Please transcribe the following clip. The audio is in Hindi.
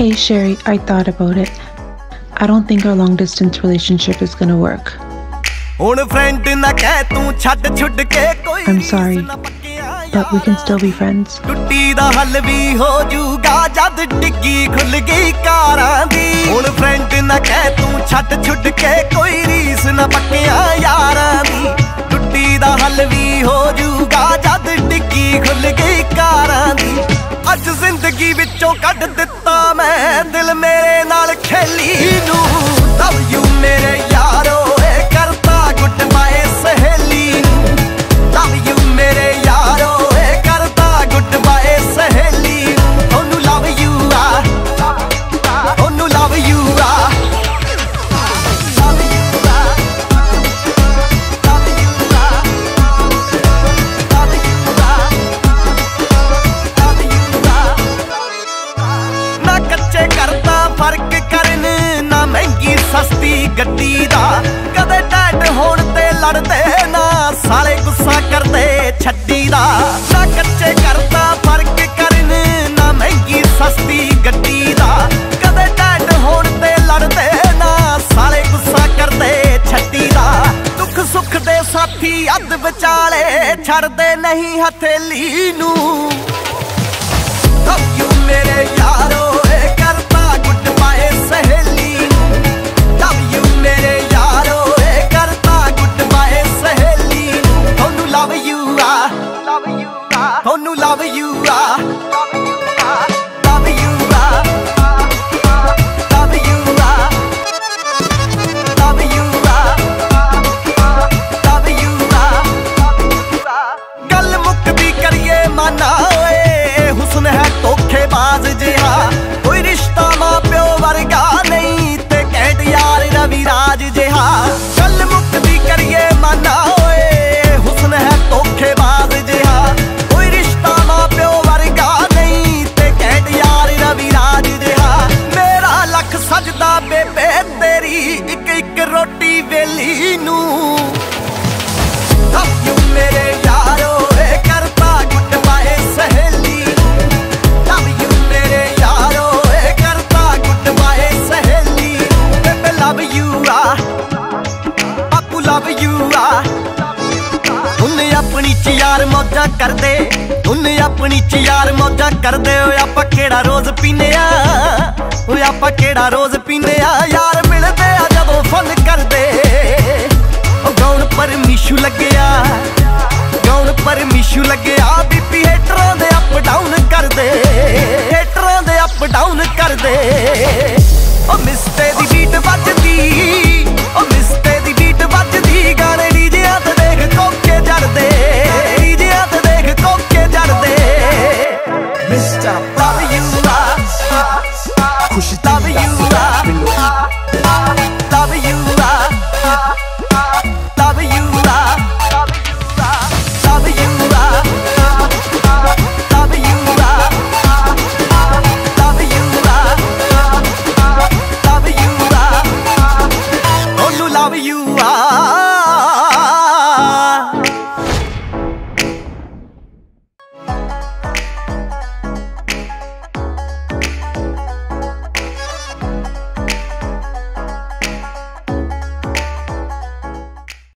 Hey Sherry, I thought about it. I don't think our long distance relationship is gonna work. I'm sorry, but we can still be friends. आज जिंदगी विचों कट दिता मैं दिल मेरे नाल खेली नू लव यू मेरे यारो ए करता गुड बाय सहेली लव यू मेरे यारो ए करता गुड बाय सहेली ओनू लव यू आ ओनू लव यू आ फर्क करन ना महंगी सस्ती गड्डी दा कदे टैट होण ते लड़दे ना साले गुस्सा करदे छड्डी दा ना कच्चे करता फर्क करन ना महंगी सस्ती गड्डी दा कदे टैट होण ते लड़दे ना साले गुस्सा करदे छड्डी दा दुख सुख दे साथी अद विचाले छड़दे नहीं हथेली नू लव यू मेरे यारो love you are love you are love you are love you are love you are gal mukti kariye mana oe husn hai tokhe baaz jiha koi rishta ma pyo varga nahi te keh yaar ravi raj jiha gal mukti kariye mana oe husn hai tokhe baaz jiha सजदा बेबे तेरी एक एक रोटी वेली नू लव यू मेरे यारो ए करता गुड बाय सहेली लव यू मेरे यारो ए करता गुड बाय सहेली बेबे लव यू आ बापू लव यू आ उन्हें अपनी च यार मौजा कर दे उन्हें अपनी च यार मौजा कर दे आपा केड़ा रोज पीने आ ओए आपा केड़ा रोज पीने आ यार मिलदे आ जदों फन करदे ओ गाउन पर मिशू लग्या गाउन पर मिशू लग्या बीपी हेटरां दे अप डाउन करदे हेटरां दे अप डाउन करदे ओ मिस्ते दी